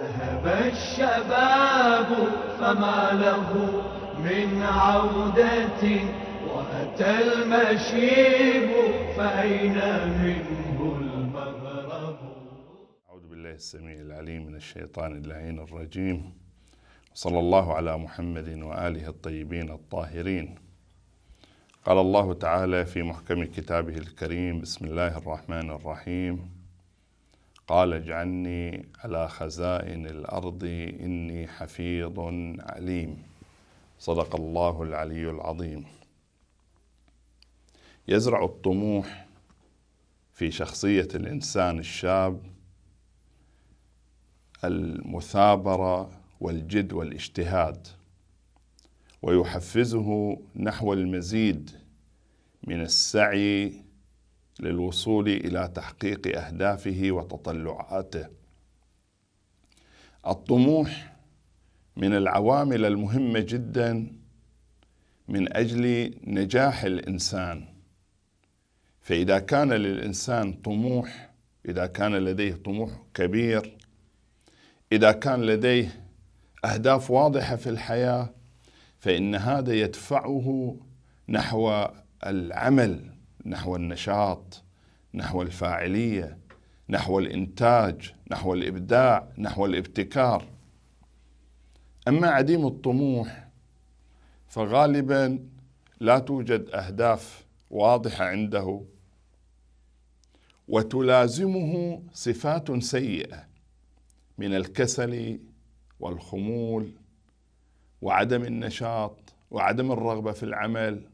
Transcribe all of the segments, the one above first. ذهب الشباب فما له من عودة، وأتى المشيب فأين منه المغرب. أعوذ بالله السميع العليم من الشيطان اللعين الرجيم، وصلى الله على محمد وآله الطيبين الطاهرين. قال الله تعالى في محكم كتابه الكريم: بسم الله الرحمن الرحيم، قال اجعلني على خزائن الأرض إني حفيظ عليم، صدق الله العلي العظيم. يزرع الطموح في شخصية الإنسان الشاب المثابرة والجد والاجتهاد، ويحفزه نحو المزيد من السعي للوصول إلى تحقيق أهدافه وتطلعاته. الطموح من العوامل المهمة جدا من أجل نجاح الإنسان، فإذا كان للإنسان طموح، إذا كان لديه طموح كبير، إذا كان لديه أهداف واضحة في الحياة، فإن هذا يدفعه نحو العمل، نحو النشاط، نحو الفاعلية، نحو الإنتاج، نحو الإبداع، نحو الابتكار. أما عديم الطموح فغالبا لا توجد أهداف واضحة عنده، وتلازمه صفات سيئة من الكسل والخمول وعدم النشاط وعدم الرغبة في العمل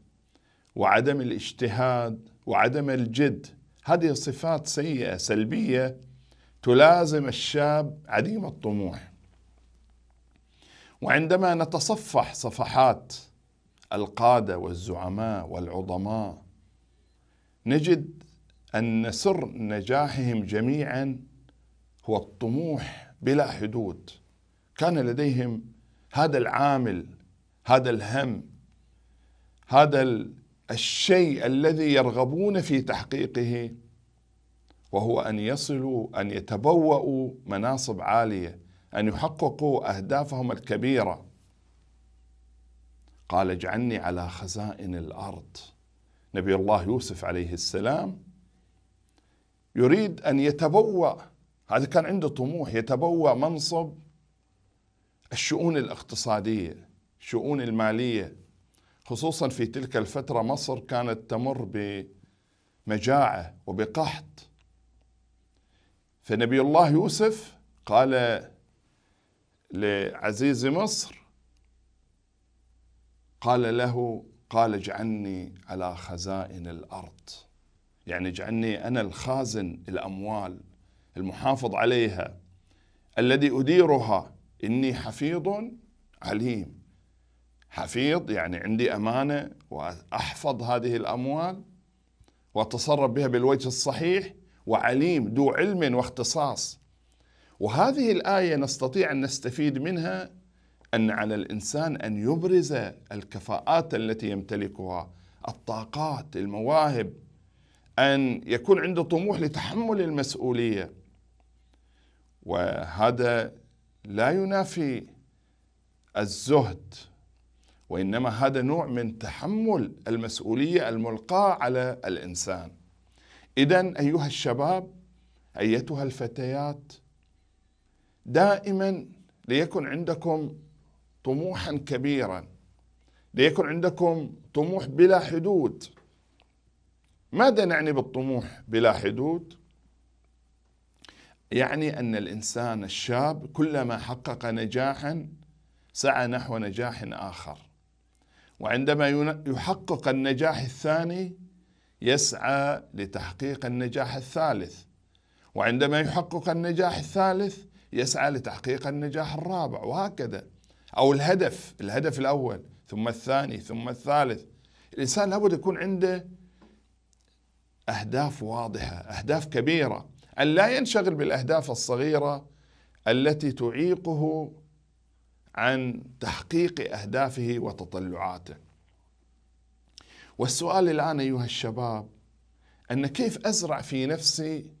وعدم الاجتهاد وعدم الجد. هذه صفات سيئة سلبية تلازم الشاب عديم الطموح. وعندما نتصفح صفحات القادة والزعماء والعظماء نجد أن سر نجاحهم جميعا هو الطموح بلا حدود. كان لديهم هذا العامل، هذا الهم، هذا الشيء الذي يرغبون في تحقيقه، وهو أن يصلوا، أن يتبوأوا مناصب عالية، أن يحققوا أهدافهم الكبيرة. قال اجعلني على خزائن الأرض. نبي الله يوسف عليه السلام يريد أن يتبوأ، هذا كان عنده طموح، يتبوأ منصب الشؤون الاقتصادية، الشؤون المالية، خصوصا في تلك الفترة مصر كانت تمر بمجاعة وبقحط. فنبي الله يوسف قال لعزيز مصر، قال له قال اجعلني على خزائن الأرض، يعني اجعلني أنا الخازن، الأموال المحافظ عليها، الذي أديرها، إني حفيظ عليم. حفيظ يعني عندي أمانة وأحفظ هذه الأموال وأتصرف بها بالوجه الصحيح، وعليم ذو علم واختصاص. وهذه الآية نستطيع أن نستفيد منها أن على الإنسان أن يبرز الكفاءات التي يمتلكها، الطاقات، المواهب، أن يكون عنده طموح لتحمل المسؤولية. وهذا لا ينافي الزهد، وإنما هذا نوع من تحمل المسؤولية الملقاة على الإنسان. إذن أيها الشباب، أيتها الفتيات، دائما ليكن عندكم طموحا كبيرا، ليكن عندكم طموح بلا حدود. ماذا نعني بالطموح بلا حدود؟ يعني أن الإنسان الشاب كلما حقق نجاحا سعى نحو نجاح آخر، وعندما يحقق النجاح الثاني يسعى لتحقيق النجاح الثالث، وعندما يحقق النجاح الثالث يسعى لتحقيق النجاح الرابع، وهكذا، أو الهدف الأول ثم الثاني ثم الثالث. الإنسان لابد يكون عنده أهداف واضحة، أهداف كبيرة، أن لا ينشغل بالأهداف الصغيرة التي تعيقه عن تحقيق أهدافه وتطلعاته. والسؤال الآن أيها الشباب، أن كيف أزرع في نفسي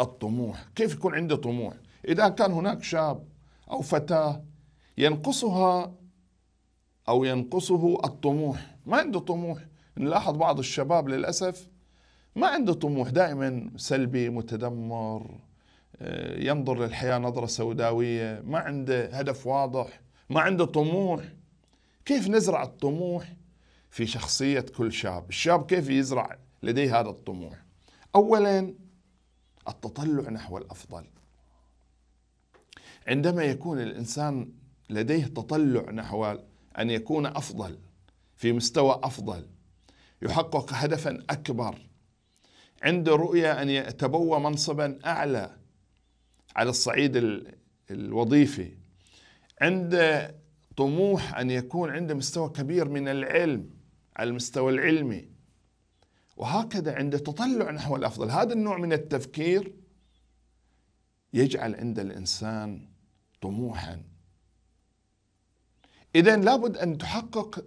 الطموح؟ كيف يكون عندي طموح؟ إذا كان هناك شاب أو فتاة ينقصها أو ينقصه الطموح، ما عنده طموح. نلاحظ بعض الشباب للأسف ما عنده طموح، دائما سلبي متدمر، ينظر للحياة نظرة سوداوية، ما عنده هدف واضح، ما عنده طموح. كيف نزرع الطموح في شخصية كل شاب؟ الشاب كيف يزرع لديه هذا الطموح؟ أولا التطلع نحو الأفضل. عندما يكون الإنسان لديه تطلع نحو أن يكون أفضل، في مستوى أفضل، يحقق هدفا أكبر، عنده رؤية أن يتبوى منصبا أعلى على الصعيد الوظيفي، عنده طموح أن يكون عنده مستوى كبير من العلم على المستوى العلمي، وهكذا عنده تطلع نحو الأفضل. هذا النوع من التفكير يجعل عند الإنسان طموحا. إذن لابد أن تحقق،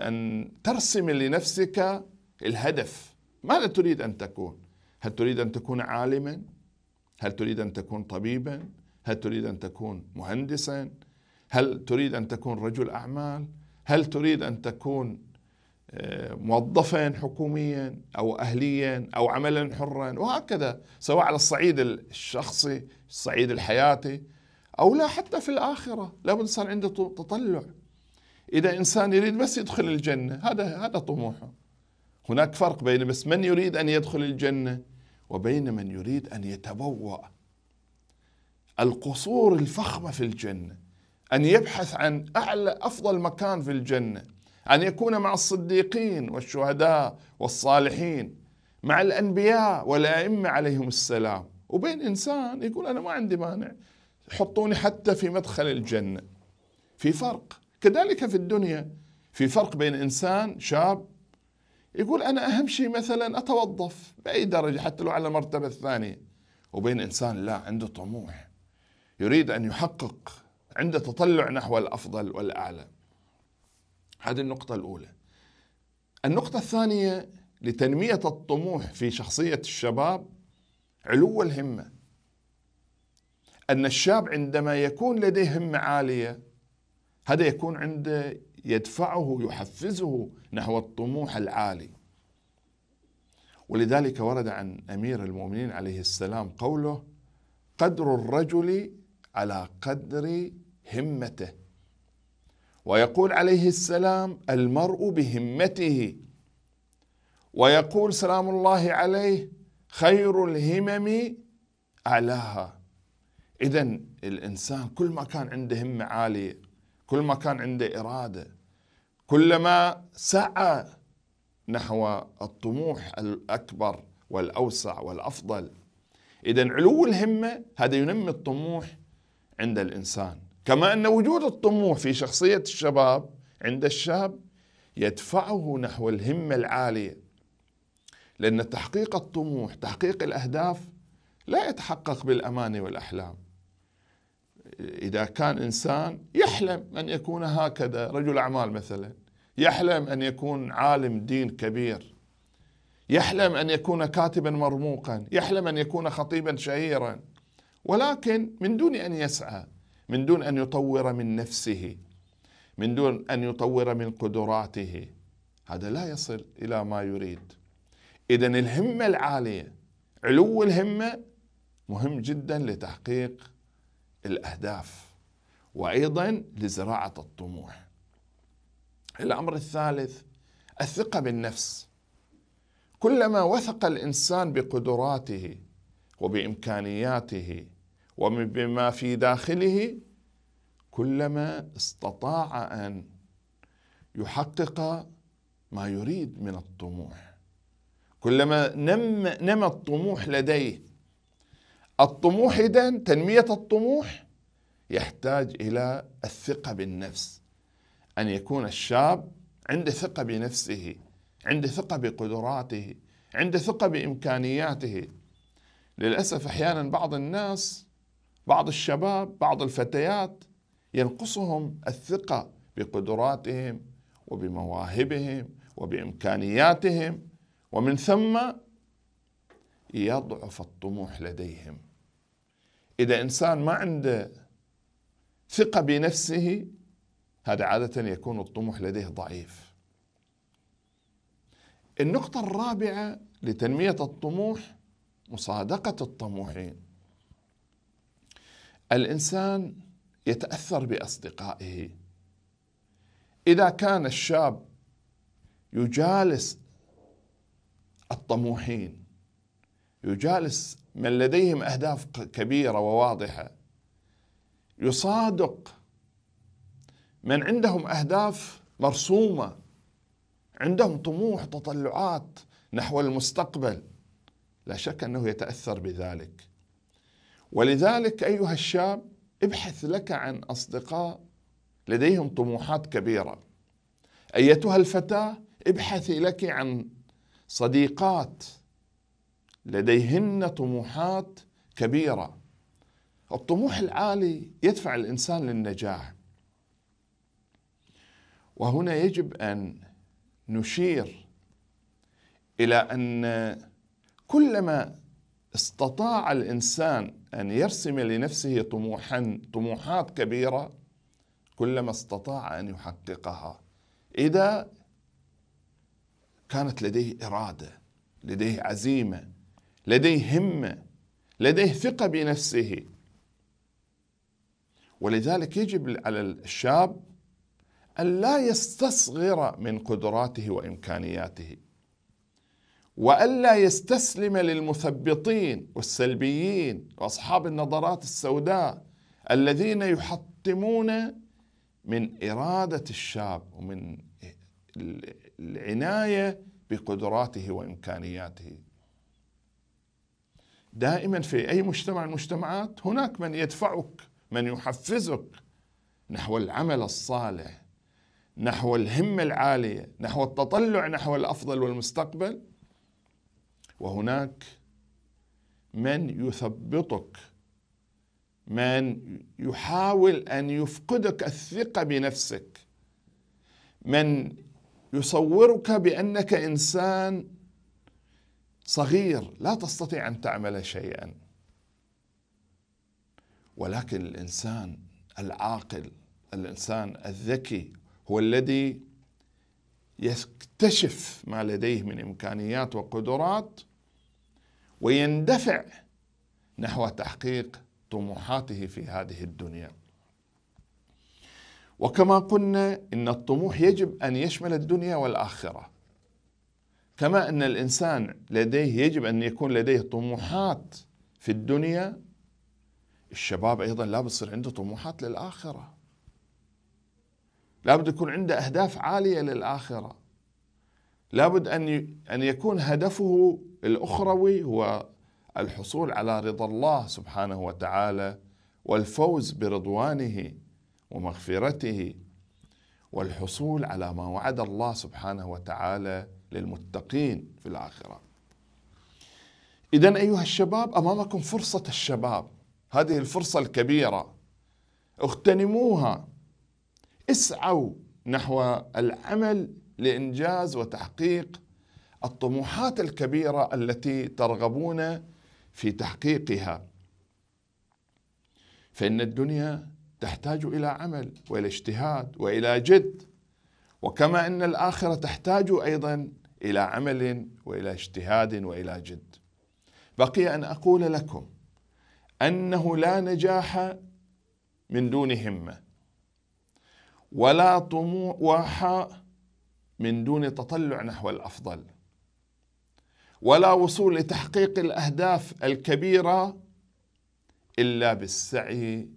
أن ترسم لنفسك الهدف. ماذا تريد أن تكون؟ هل تريد أن تكون عالما؟ هل تريد أن تكون طبيبا؟ هل تريد أن تكون مهندسا؟ هل تريد أن تكون رجل أعمال؟ هل تريد أن تكون موظفا حكوميا أو أهليا أو عملا حرا؟ وهكذا، سواء على الصعيد الشخصي، الصعيد الحياتي، أو لا، حتى في الآخرة لابد إنسان عنده تطلع. إذا إنسان يريد بس يدخل الجنة، هذا طموحه. هناك فرق بين بس من يريد أن يدخل الجنة وبين من يريد أن يتبوأ القصور الفخمة في الجنة، أن يبحث عن أعلى أفضل مكان في الجنة، أن يكون مع الصديقين والشهداء والصالحين، مع الأنبياء والأئمة عليهم السلام. وبين إنسان يقول أنا ما عندي مانع، حطوني حتى في مدخل الجنة. في فرق. كذلك في الدنيا في فرق بين إنسان شاب يقول أنا أهم شيء مثلا أتوظف بأي درجة حتى لو على المرتبة الثانية، وبين إنسان لا، عنده طموح، يريد أن يحقق، عنده تطلع نحو الأفضل والأعلى. هذه النقطة الأولى. النقطة الثانية لتنمية الطموح في شخصية الشباب علو الهمة. أن الشاب عندما يكون لديه همة عالية، هذا يكون عنده، يدفعه، يحفزه نحو الطموح العالي. ولذلك ورد عن أمير المؤمنين عليه السلام قوله: قدر الرجل على قدر همته. ويقول عليه السلام: المرء بهمته. ويقول سلام الله عليه: خير الهمم أعلاها. إذن الإنسان كل ما كان عنده همة عالية، كل ما كان عنده إرادة، كلما سعى نحو الطموح الأكبر والأوسع والأفضل. إذن علو الهمة هذا ينمي الطموح عند الإنسان. كما أن وجود الطموح في شخصية الشباب عند الشاب يدفعه نحو الهمة العالية، لأن تحقيق الطموح، تحقيق الأهداف، لا يتحقق بالأماني والأحلام. إذا كان إنسان يحلم أن يكون هكذا رجل أعمال مثلا، يحلم أن يكون عالم دين كبير، يحلم أن يكون كاتبا مرموقا، يحلم أن يكون خطيبا شهيرا، ولكن من دون أن يسعى، من دون أن يطور من نفسه، من دون أن يطور من قدراته، هذا لا يصل إلى ما يريد. إذن الهمة العالية، علو الهمة، مهم جدا لتحقيق الأهداف وأيضا لزراعة الطموح. الأمر الثالث الثقة بالنفس. كلما وثق الإنسان بقدراته وبإمكانياته وبما في داخله، كلما استطاع أن يحقق ما يريد من الطموح. كلما نمى الطموح لديه. الطموح، إذن تنمية الطموح يحتاج إلى الثقة بالنفس. أن يكون الشاب عنده ثقة بنفسه، عنده ثقة بقدراته، عنده ثقة بإمكانياته. للأسف أحيانا بعض الناس، بعض الشباب، بعض الفتيات ينقصهم الثقة بقدراتهم وبمواهبهم وبإمكانياتهم، ومن ثم يضعف الطموح لديهم. إذا إنسان ما عنده ثقة بنفسه هذا عادة يكون الطموح لديه ضعيف. النقطة الرابعة لتنمية الطموح مصادقة الطموحين. الإنسان يتأثر بأصدقائه. إذا كان الشاب يجالس الطموحين، يجالس من لديهم أهداف كبيرة وواضحة، يصادق من عندهم أهداف مرسومة، عندهم طموح، تطلعات نحو المستقبل، لا شك أنه يتأثر بذلك. ولذلك أيها الشاب ابحث لك عن أصدقاء لديهم طموحات كبيرة. أيتها الفتاة ابحثي لك عن صديقات لديهن طموحات كبيرة. الطموح العالي يدفع الإنسان للنجاح. وهنا يجب أن نشير إلى أن كلما استطاع الإنسان أن يرسم لنفسه طموحات كبيرة كلما استطاع أن يحققها، إذا كانت لديه إرادة، لديه عزيمة، لديه همة، لديه ثقة بنفسه. ولذلك يجب على الشاب أن لا يستصغر من قدراته وإمكانياته، وألا يستسلم للمثبطين والسلبيين وأصحاب النظرات السوداء الذين يحطمون من إرادة الشاب ومن العناية بقدراته وإمكانياته. دائما في أي مجتمع من المجتمعات هناك من يدفعك، من يحفزك نحو العمل الصالح، نحو الهمة العالية، نحو التطلع نحو الأفضل والمستقبل، وهناك من يثبطك، من يحاول أن يفقدك الثقة بنفسك، من يصورك بأنك إنسان صغير لا تستطيع أن تعمل شيئا. ولكن الإنسان العاقل، الإنسان الذكي، هو الذي يكتشف ما لديه من إمكانيات وقدرات ويندفع نحو تحقيق طموحاته في هذه الدنيا. وكما قلنا إن الطموح يجب أن يشمل الدنيا والآخرة، كما أن الإنسان لديه يجب أن يكون لديه طموحات في الدنيا، الشباب أيضا لا بصير عنده طموحات للآخرة، لابد يكون عنده أهداف عالية للآخرة، لابد أن يكون هدفه الأخروي هو الحصول على رضا الله سبحانه وتعالى والفوز برضوانه ومغفرته والحصول على ما وعد الله سبحانه وتعالى للمتقين في الآخرة. إذن أيها الشباب أمامكم فرصة الشباب، هذه الفرصة الكبيرة اغتنموها، اسعوا نحو العمل لإنجاز وتحقيق الطموحات الكبيرة التي ترغبون في تحقيقها، فإن الدنيا تحتاج إلى عمل وإلى اجتهاد وإلى جد، وكما أن الآخرة تحتاج أيضا إلى عمل وإلى اجتهاد وإلى جد. بقي أن أقول لكم أنه لا نجاح من دون همة، ولا طموح من دون تطلع نحو الأفضل، ولا وصول لتحقيق الأهداف الكبيرة إلا بالسعي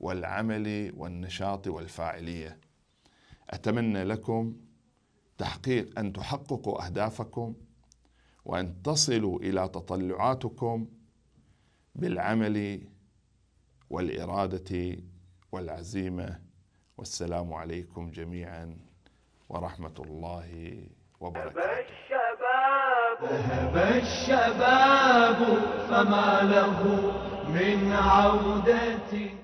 والعمل والنشاط والفاعلية. أتمنى لكم تحقيق أن تحققوا أهدافكم وأن تصلوا إلى تطلعاتكم بالعمل والإرادة والعزيمة. والسلام عليكم جميعا ورحمة الله وبركاته. ذهب الشباب فما له من عودة.